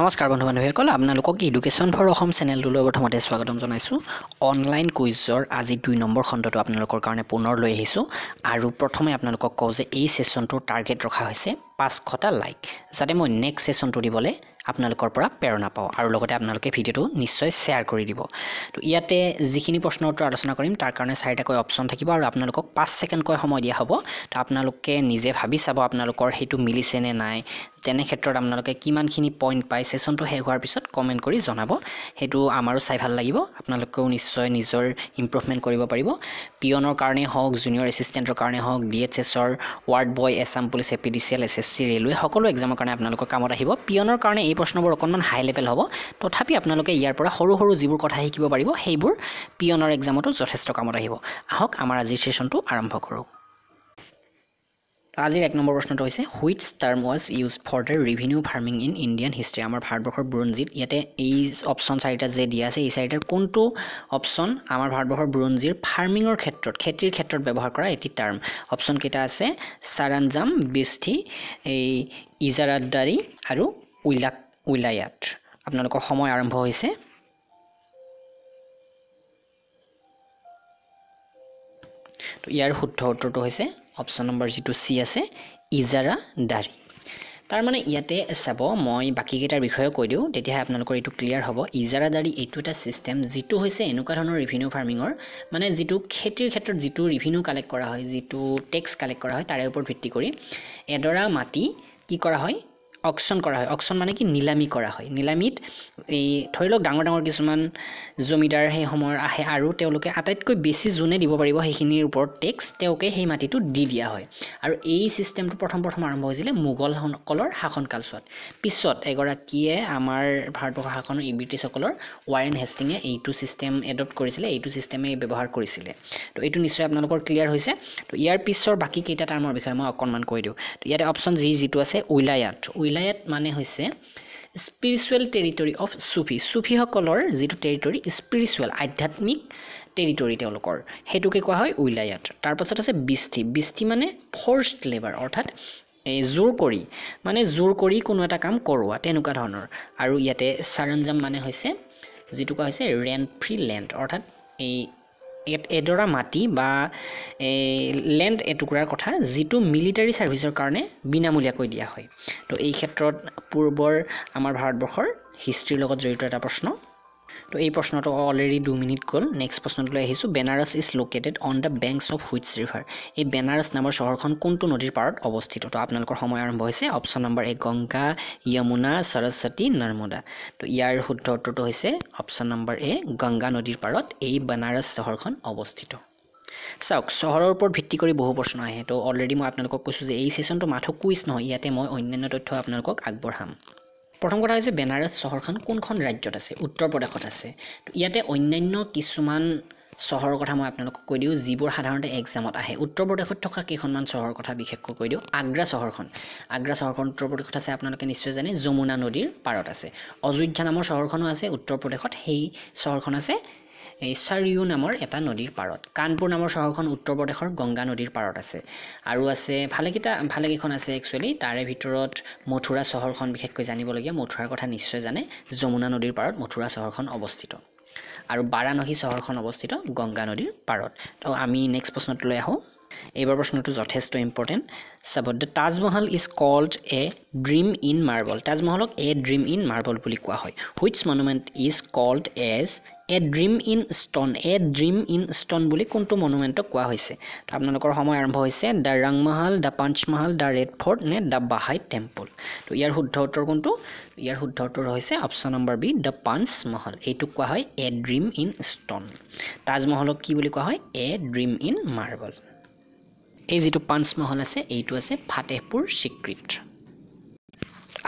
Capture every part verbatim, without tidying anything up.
নমস্কাৰ বন্ধু বান্ধৱীসকল, আপোনালোকক এডুকেশ্যন ফৰ অসম চেনেলটোলৈ প্ৰথমতে স্বাগতম জনাইছো। অনলাইন কুইজৰ আজি দুই নম্বৰ খণ্ডটো আপোনালোকৰ কাৰণে পুনৰ লৈ আহিছো আৰু প্ৰথমে আপোনালোকক কওঁ যে এই সেশনটোৰ টাৰ্গেট ৰখা হৈছে পাঁচশটা লাইক, যাতে মই নেক্সট সেশনটো দিবলৈ আপোনালোকৰ পৰা প্ৰেৰণা পাওঁ আৰু লগতে আপোনালোকে ভিডিওটো নিশ্চয় শেয়াৰ কৰি দিব। তো ইয়াতে যিখিনি প্ৰশ্ন উত্তৰ আলোচনা কৰিম তাৰ কাৰণে চাৰিটাকৈ অপচন থাকিব আৰু আপোনালোকক পাঁচ ছেকেণ্ডকৈ সময় দিয়া হ'ব। তো আপোনালোকে নিজে ভাবি চাব আপোনালোকৰ হেতু মিলিছে নে নাই, তেনে ক্ষেত্ৰত আপোনালোকে কিমানখিনি পইণ্ট পায় সেশনটো শেষ হোৱাৰ পিছত কমেণ্ট কৰি জনাব। হেতু আমাৰো চাই ভাল লাগিব, আপোনালোকেও নিশ্চয় নিজৰ ইমপ্ৰুভমেণ্ট কৰিব পাৰিব। পিয়নৰ কাৰণে হওক, জুনিয়ৰ এছিষ্টেণ্টৰ কাৰণে হওক, ডি এইচ এছৰ, ward boy, Assam police, A P D C L, S S C, railway সকলো এক্সামৰ কাৰণে আপোনালোকৰ কামত আহিব। পিয়নৰ কাৰণে এই প্ৰশ্নবোৰ অকণমান হাই লেভেল হ'ব, তথাপি আপোনালোকে ইয়াৰ পৰা সৰু সৰু যিবোৰ কথা শিকিব পাৰিব সেইবোৰ পিয়নৰ এক্সামতো যথেষ্ট কামত আহিব। আহক আমাৰ আজিৰ সেশনটো আৰম্ভ কৰোঁ। আজিৰ এক নম্বৰ প্ৰশ্নটো হৈছে which term was used for the revenue farming in Indian history. আমাৰ ভাৰতবৰ্ষৰ বুৰঞ্জীত ইয়াতে এই অপশ্যন চাৰিটা যে দিয়া আছে, এই চাৰিটাৰ কোনটো অপশ্যন আমাৰ ভাৰতবৰ্ষৰ বুৰঞ্জীৰ ফাৰ্মিঙৰ ক্ষেত্ৰত, খেতিৰ ক্ষেত্ৰত ব্যৱহাৰ কৰা এটি টাৰ্ম। অপশ্যন কেইটা আছে চাৰাঞ্জাম, বিষ্ঠি, এই ইজাৰাদাৰী আৰু উইলাক উইলায়াত। আপোনালোকৰ সময় আৰম্ভ হৈছে। তো ইয়াৰ শুদ্ধ উত্তৰটো হৈছে অপশ্যন নম্বৰ যিটো চি আছে, ইজাৰাদাৰী। তাৰ মানে ইয়াতে চাব, মই বাকীকেইটাৰ বিষয়ে কৈ দিওঁ তেতিয়াহে আপোনালোকৰ এইটো ক্লিয়াৰ হ'ব। ইজাৰাদাৰী এইটো এটা ছিষ্টেম যিটো হৈছে এনেকুৱা ধৰণৰ ৰিভিনিউ ফাৰ্মিঙৰ, মানে যিটো খেতিৰ ক্ষেত্ৰত যিটো ৰিভিনিউ কালেক্ট কৰা হয়, যিটো টেক্স কালেক্ট কৰা হয়, তাৰে ওপৰত ভিত্তি কৰি এডৰা মাটি কি কৰা হয়, অকশ্যন কৰা হয়। অকশ্যন মানে কি, নিলামী কৰা হয়। নিলামীত এই ধৰি লওক ডাঙৰ ডাঙৰ কিছুমান জমিদাৰ সেই সময়ৰ আহে আৰু তেওঁলোকে আটাইতকৈ বেছি যোনে দিব পাৰিব সেইখিনিৰ ওপৰত টেক্স তেওঁকে সেই মাটিটো দি দিয়া হয়। আৰু এই ছিষ্টেমটো প্ৰথম প্ৰথম আৰম্ভ হৈছিলে মোগলসকলৰ শাসনকালছোৱাত। পিছত এগৰাকীয়ে আমাৰ ভাৰতবৰ্ষৰ শাসনৰ এই ব্ৰিটিছসকলৰ ৱাৰেন হেষ্টিঙে এইটো ছিষ্টেম এডপ্ট কৰিছিলে, এইটো ছিষ্টেমে ব্যৱহাৰ কৰিছিলে। তো এইটো নিশ্চয় আপোনালোকৰ ক্লিয়াৰ হৈছে। তো ইয়াৰ পিছৰ বাকী কেইটা টাৰ্মৰ বিষয়ে মই অকণমান কৈ দিওঁ। তো ইয়াতে অপশ্যন যি যিটো আছে উইলায়াত, উইলায়াত মানে হৈছে স্পিৰিচুৱেল টেৰিটৰী অফ চুফি। চুফিসকলৰ যিটো টেৰিটৰী স্পিৰিচুৱেল, আধ্যাত্মিক টেৰিটৰী তেওঁলোকৰ, সেইটোকে কোৱা হয় উইলায়াত। তাৰপাছত আছে বিষ্ঠি। বিষ্ঠি মানে ফৰ্চড লেবাৰ, অৰ্থাৎ এই জোৰ কৰি, মানে জোৰ কৰি কোনো এটা কাম কৰোৱা তেনেকুৱা ধৰণৰ। আৰু ইয়াতে চাৰাঞ্জাম মানে হৈছে যিটো কোৱা হৈছে ৰেণ্ট ফ্ৰী লেণ্ড, অৰ্থাৎ এই এডৰা মাটি বা লেণ্ড এটুকুৰাৰ কথা যিটো মিলিটাৰী ছাৰ্ভিচৰ কাৰণে বিনামূলীয়াকৈ দিয়া হয়। তো এই ক্ষেত্ৰত পূৰ্বৰ আমাৰ ভাৰতবৰ্ষৰ হিষ্ট্ৰীৰ লগত জড়িত এটা প্ৰশ্ন। তো এই প্ৰশ্নটো অলৰেডি দুই মিনিট গ'ল। নেক্সট প্ৰশ্নটোলৈ আহিছোঁ। Benaras is located on the banks of which river. এই বেনাৰস নামৰ চহৰখন কোনটো নদীৰ পাৰত অৱস্থিত। তো আপোনালোকৰ সময় আৰম্ভ হৈছে। অপশ্যন নম্বৰ এক গংগা, য়মুনা, সৰস্বতী, নৰ্মদা। তো ইয়াৰ শুদ্ধ উত্তৰটো হৈছে অপশ্যন নম্বৰ এ, গংগা নদীৰ পাৰত এই বেনাৰস চহৰখন অৱস্থিত। চাওক, চহৰৰ ওপৰত ভিত্তি কৰি বহু প্ৰশ্ন আহে। তো অলৰেডি মই আপোনালোকক কৈছোঁ যে এই ছেশ্যনটো মাথো কুইজ নহয়, ইয়াতে মই অন্যান্য তথ্য আপোনালোকক আগবঢ়াম। প্ৰথম কথা হৈছে বেনাৰস চহৰখন কোনখন ৰাজ্যত আছে, উত্তৰ প্ৰদেশত আছে। ইয়াতে অন্যান্য কিছুমান চহৰৰ কথা মই আপোনালোকক কৈ দিওঁ যিবোৰ সাধাৰণতে এক্সামত আহে। উত্তৰ প্ৰদেশত থকা কেইখনমান চহৰৰ কথা বিশেষকৈ কৈ দিওঁ। আগ্ৰা চহৰখন, আগ্ৰা চহৰখন উত্তৰ প্ৰদেশত আছে, আপোনালোকে নিশ্চয় জানে, যমুনা নদীৰ পাৰত আছে। অযোধ্যা নামৰ চহৰখনো আছে উত্তৰ প্ৰদেশত, সেই চহৰখন আছে এই চাৰিও নামৰ এটা নদীৰ পাৰত। কানপুৰ নামৰ চহৰখন উত্তৰ প্ৰদেশৰ গংগা নদীৰ পাৰত আছে। আৰু আছে ভালেকেইটা, ভালেকেইখন আছে একচুৱেলি। তাৰে ভিতৰত মথুৰা চহৰখন বিশেষকৈ জানিবলগীয়া, মথুৰাৰ কথা নিশ্চয় জানে, যমুনা নদীৰ পাৰত মথুৰা চহৰখন অৱস্থিত। আৰু বাৰাণসী চহৰখন অৱস্থিত গংগা নদীৰ পাৰত। তো আমি নেক্সট প্ৰশ্নটোলৈ আহোঁ। এইবাৰ প্ৰশ্নটো যথেষ্ট ইম্পৰ্টেণ্ট। চাব, the Taj Mahal is called a dream in marble. তাজমহলক এ ড্ৰিম ইন মাৰ্বল বুলি কোৱা হয়। Which monument is called as a dream in stone. A dream in stone বুলি কোনটো মনুমেণ্টক কোৱা হৈছে। তো আপোনালোকৰ সময় আৰম্ভ হৈছে। The ৰাংমহল, the পাঞ্চমহল, the Red Fort নে দ্য বাহাই টেম্পল। তো ইয়াৰ শুদ্ধ উত্তৰ কোনটো, ইয়াৰ শুদ্ধ উত্তৰ হৈছে অপশ্যন নম্বৰ বি, দ্য পাঞ্চমহল। এইটোক কোৱা হয় এ ড্ৰিম ইন ষ্ট'ন। তাজমহলক কি বুলি কোৱা হয়, এ ড্ৰিম ইন মাৰ্বল। এই যিটো পাঞ্চমহল আছে এইটো আছে ফাতেহপুৰ চিক্ৰীত।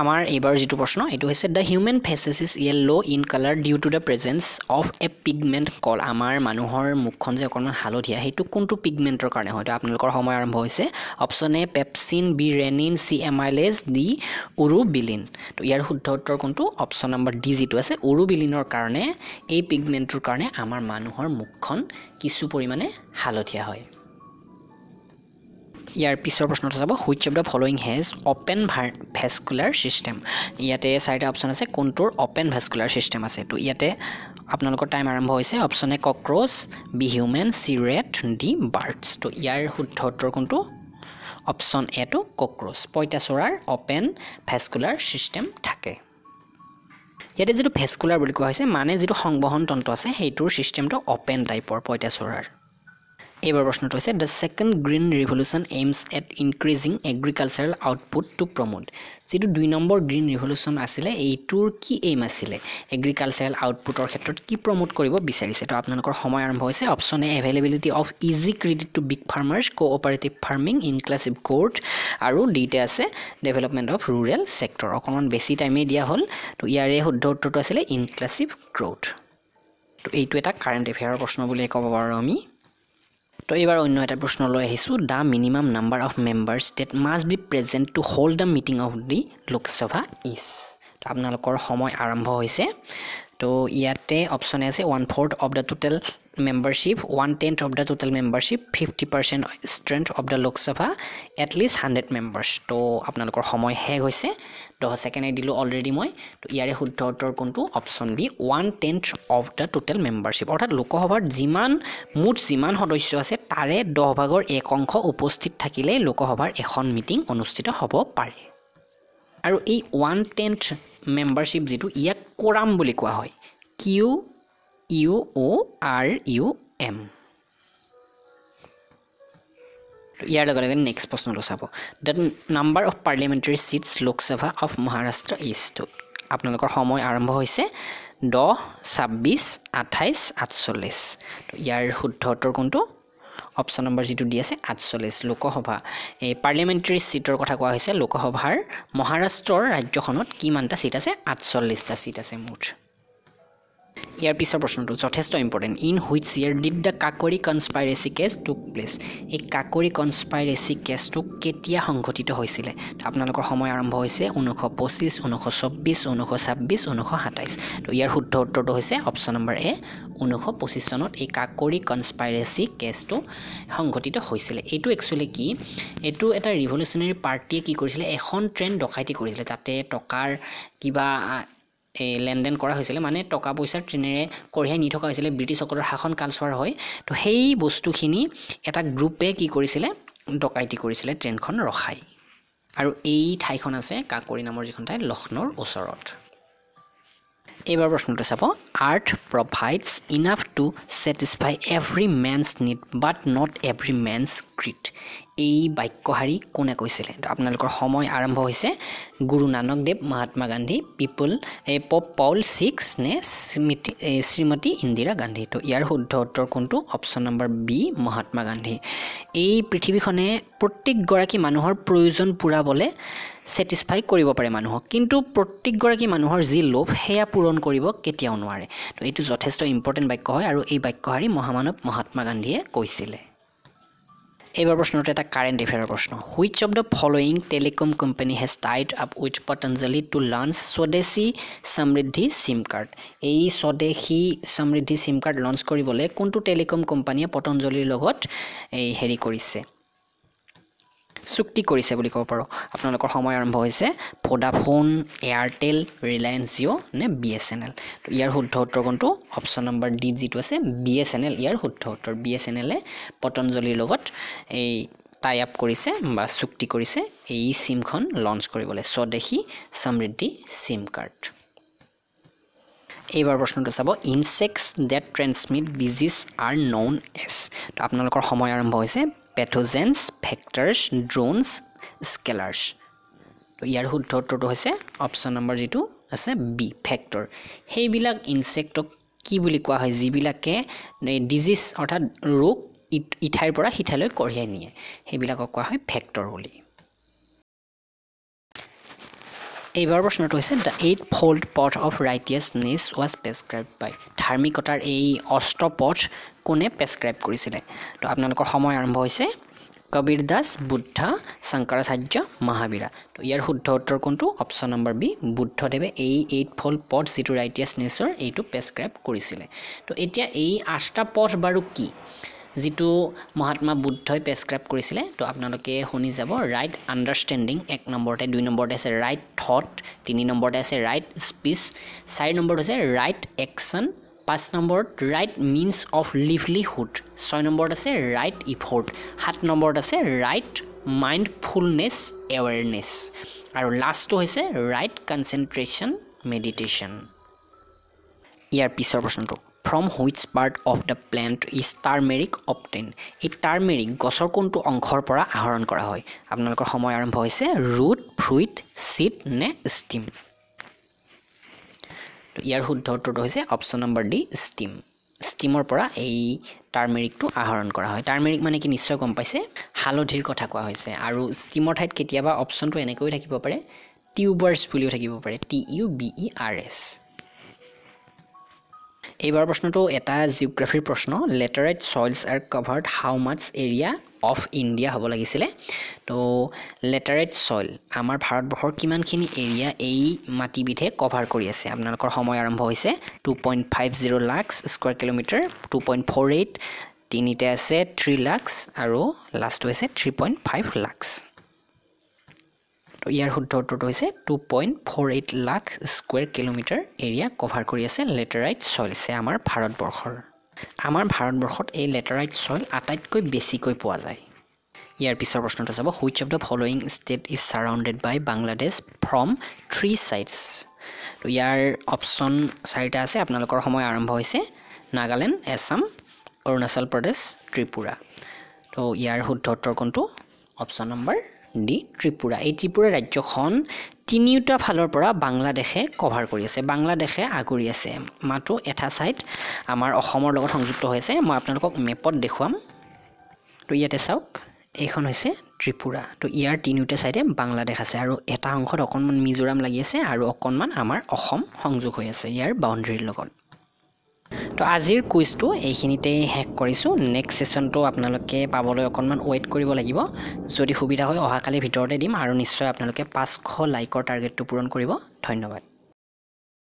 আমাৰ এইবাৰ যিটো প্ৰশ্ন এইটো হৈছে the human faces is yellow' in colour due to the presence of a pigment called. আমাৰ মানুহৰ মুখখন যে অকণমান হালধীয়া, সেইটো কোনটো পিগমেণ্টৰ কাৰণে হয়। তো আপোনালোকৰ সময় আৰম্ভ হৈছে। Option A pepsin, B renin, C amylase, D urobilin. তো ইয়াৰ শুদ্ধ উত্তৰ কোনটো, অপশ্যন নম্বৰ ডি যিটো আছে উৰুবিলিনৰ কাৰণে, এই পিগমেণ্টটোৰ কাৰণে আমাৰ মানুহৰ মুখখন কিছু পৰিমাণে হালধীয়া হয়। ইয়াৰ পিছৰ প্ৰশ্নটো যাব which of the following has open vascular system ইয়াতে সাইড অপশন আছে কোনটোৰ open vascular system আছে তো ইয়াতে আপোনালোকৰ টাইম আৰম্ভ হৈছে option A cockroach b human c rat d birds তো ইয়াৰ শুদ্ধ উত্তৰ কোনটো অপশন এ তো cockroach পইতাচৰাৰ open vascular system থাকে ইয়াতে যেটো vascular বুলি কোৱা হৈছে মানে যেটো সংবহন তন্ত্ৰ আছে হেইটোৰ সিস্টেমটো open টাইপৰ পইতাচৰাৰ এবাৰ প্রশ্নটো হৈছে the second green revolution aims at increasing agricultural output to promote যেটো দুই নম্বৰ green revolution আছিলে এইটোৰ কি aim আছিলে agricultural outputor ক্ষেত্ৰত কি প্ৰমোট কৰিব বিচাৰিছে তো আপোনালোকৰ সময় আৰম্ভ হৈছে option A availability of easy credit to big farmers cooperative farming inclusive court আৰু ডিতে আছে development of rural sector অকমান বেছি টাইমে দিয়া হল তো ইয়াৰে শুদ্ধ উত্তৰটো আছিলে inclusive growth তো এইটো এটা current affair প্ৰশ্ন বুলি ক'ব পাৰো আমি So, ever on a personal law, the minimum number of members that must be present to hold the meeting of the Lok Sabha is. Abnalokor homo arambo is a to yate option as a one fourth of the total membership, one tenth of the total membership, fifty percent strength of the Lok Sabha, at least hundred members. To Abnalokor homo hegose, the second I dilo already moi, to Yarehud daughter conto option B, one tenth of the total membership. Or Lokohova Ziman, Mut Ziman Hodosho said Tare, Dohavagor, Ekonko, Upostit Takile, Lokohova, Ekon meeting, Onustita Hobo Pare. Are a one tenth membership Zitu Yakoram Bulikwahoy? Q U O R U M. Next person the number of parliamentary seats Lok Sabha of Maharashtra is to apnalokor homoy arambo hoise ten twenty-six twenty-eight forty-eight to yar huddhotor konto option number jitu di ase forty-eight lok sabha e parliamentary seator kotha koa hoise lok sabhar Maharashtra rajyakhonot kimanta seat ase forty-eight ta seat ase mut Here piece of question to so important. In which year did the Kakori conspiracy case took place? A Kakori conspiracy case to Ketia Hongkotito Hoisile. Tapnaloko Homo Aramboise, Unoko Posis, Unoko Sobis, Unoko Sabis, Unoko Hatais. To year who taught Todoise, option number A, Unoko Posisonot, a Kakori conspiracy case to Hongkotito Hoisile. A two actually key, a two at a revolutionary party, Kikurisle, a hon trend, Dokati Kurisle, Tate, Tokar, Kiba. এ লেনদেন কৰা হৈছিল মানে টকা পইচা ট্ৰেনেৰে কৰিহে নি থকা হৈছিল ব্ৰিটিছসকলৰ শাসন কালছোৱাৰ হয় তো সেই বস্তুখিনি এটা গ্ৰুপে কি কৰিছিল ডকাইতি কৰিছিল ট্ৰেনখন ৰখাই আৰু এই ঠাইখন আছে কাকৰি নামৰ যিখন ঠাই লখনৰ ওচৰত এবাৰ প্ৰশ্নটো চাব art provides enough to satisfy every man's need but not every man's greed এই বাক্যহাৰী কোনে কৈছিল আপোনালোকৰ সময় আৰম্ভ হৈছে গুৰু নানক দেৱ মহাত্মা গান্ধী পিপল এ পপ পাউল six নে শ্ৰীমতী ইন্দিৰা গান্ধী তো ইয়াৰ শুদ্ধ উত্তৰ কোনটো option number B Mahatma Gandhi এই পৃথিৱীখনে প্ৰত্যেক গৰাকী মানুহৰ প্ৰয়োজন পূৰাবলে satisfy কৰিব পাৰে মানুহক কিন্তু প্ৰত্যেক গৰাকী মানুহৰ যি লোভ হেয়া পূৰণ কৰিব কেতিয়াও নোৱাৰে তো এইটো যথেষ্ট ইম্পৰ্টেন্ট বাক্য হয় আৰু এই বাক্যহাৰী মহামানৱ মহাত্মা গান্ধীয়ে কৈছিল এবাৰ প্ৰশ্নটো এটা কাৰেন্ট এফেয়াৰ প্ৰশ্ন which of the following telecom company has tied up with Patanjali to launch Swadeshi Samriddhi SIM card এই Swadeshi Samriddhi SIM card launch কৰিবলৈ কোনটো টেলিকম কোম্পানীয়ে Patanjaliৰ লগত এই হেৰি কৰিছে চুক্তি কৰিছে বুলি ক'ব পাৰো আপোনালোকৰ সময় আৰম্ভ হৈছে Vodafone Airtel Reliance Jio নে BSNL তো ইয়াৰ শুদ্ধ উত্তৰ কোনটো অপশন নম্বৰ ডি জিটো আছে BSNL ইয়াৰ শুদ্ধ উত্তৰ BSNL এ পতঞ্জলিৰ লগত এই টাই আপ কৰিছে বা চুক্তি কৰিছে এই সিমখন লঞ্চ কৰিবলৈ স্বদেশী সমৃদ্ধি সিম কাৰ্ড এবাৰ প্ৰশ্নটো চাব insects that transmit disease are known as তো আপোনালোকৰ সময় আৰম্ভ হৈছে pathogens vectors drones scalars to yar huddho toto hoise option number jitu ase b factor hei bilak insect ki buli kwa hoy jibilake disease orthat rog ithair pora hithaloi korhia nie hei bilak kwa hoy factor boli এবাৰ প্ৰশ্নটো হৈছে the eight fold path of righteousness was prescribed by ধাৰ্মিকতাৰ এই অষ্টপথ কোনে prescribe কৰিছিল তো আপোনালোকৰ সময় আৰম্ভ হৈছে কবিৰ দাস বুদ্ধ শংকৰাচাৰ্য মহাবীৰা তো ইয়াৰ শুদ্ধ উত্তৰ কোনটো অপশন নম্বৰ বি বুদ্ধদেৱে এই eight fold path যিটো righteousnessৰ এইটো প্ৰেছক্ৰাইব কৰিছিল তো এতিয়া এই আঠটা পথ বাৰু কি जितु महात्मा बुद्धय प्रेस्क्राइब কৰিছিলে তো আপোনালোকে শুনি যাব राइट আন্ডাৰষ্টেন্ডিং এক নম্বৰতে দুই নম্বৰতে আছে राइट থট তিনি নম্বৰতে আছে राइट স্পিচ চাৰি নম্বৰত আছে राइट অ্যাকশন পাঁচ নম্বৰত राइट মিন্স অফ লিভলিহুড ছয় নম্বৰত আছে राइट ইফৰ্ট সাত নম্বৰত আছে राइट মাইন্ডফুলনেস এৱাৰনেস আৰু লাষ্টটো হৈছে राइट কনসেন্ট্ৰেশন মেডিটেশন ইয়াৰ পিছৰ প্ৰশ্নটো From which part of the plant is turmeric obtained? A turmeric gosor kontu onghor pora ahoron kora hoy. Apnalokor homoy arambho hoise root, fruit, seed ne stem. To iar huddhor to hoise option number D stem. Stemor pora ei turmeric tu ahoron kora hoy. Turmeric mane ki nischoy gom paise halodhir kotha koa hoise aru stemor thait ketiaba option tu enekoi thakibo pare tubers bulio thakibo pare T U B E R S. एबार प्रश्न तो एता geography प्रश्न laterite soils are covered how much area of India হ'ব লাগিছিলে তো laterite soil আমাৰ ভাৰতবৰ্ষৰ কিমানখিনি এৰিয়া এই মাটি বিধে কভাৰ কৰি আছে আপোনালোকৰ সময় আৰম্ভ হৈছে দুই দশমিক পঞ্চাছ লাখ স্কয়াৰ কিলোমিটাৰ দুই দশমিক চাৰি আঠ তিনিটা আছে তিনি লাখ আৰু লাষ্ট হৈছে তিনি দশমিক পাঁচ লাখ तो ইয়াৰ শুদ্ধ উত্তৰটো হৈছে দুই দশমিক চাৰি আঠ lakh square kilometre area cover কৰি আছে লেটেৰাইট সয়েলছে আমাৰ ভাৰতবৰ্ষৰ আমাৰ ভাৰতবৰ্ষত এই লেটেৰাইট সয়েল আটাইতকৈ বেছিকৈ পোৱা যায় ইয়াৰ পিছৰ প্ৰশ্নটো যাব which of the following state is surrounded by Bangladesh from three sides তো ইয়াৰ অপচন চাৰিটা আছে আপোনালোকৰ সময় আৰম্ভ হৈছে নাগালেণ্ড আসাম অৰুণাচল প্ৰদেশ ত্ৰিপুৰা তো ইয়াৰ শুদ্ধ উত্তৰ কোনটো option number D. Tripura. A Tripura Rajokhon Tinuta Falopora, Bangladesh, cover Korease, Bangladesh, Aguriase, Mato, Eta site, Amar Homo Lotonzutoese, Mapnok, Mepot Dehuam, to Yetesok, Econese, Tripura, to Ear Tinuta site, Bangladesh, Aru, Eta Honko, Oconman, Mizoram Lagese, Aru Oconman, Amar, Ohom, Hongzukoese, Ear boundary logon. তো আজিৰ কুইজটো এইখিনিতেই hack কৰিছো next সেশনটো আপোনালোকে পাবলৈ অকনমান wait কৰিব লাগিব যদি সুবিধা হয় অহাকালি ভিতৰতে দিম আৰু নিশ্চয় আপোনালোকে পাঁচশ লাইকৰ টাৰ্গেটটো পূৰণ কৰিব ধন্যবাদ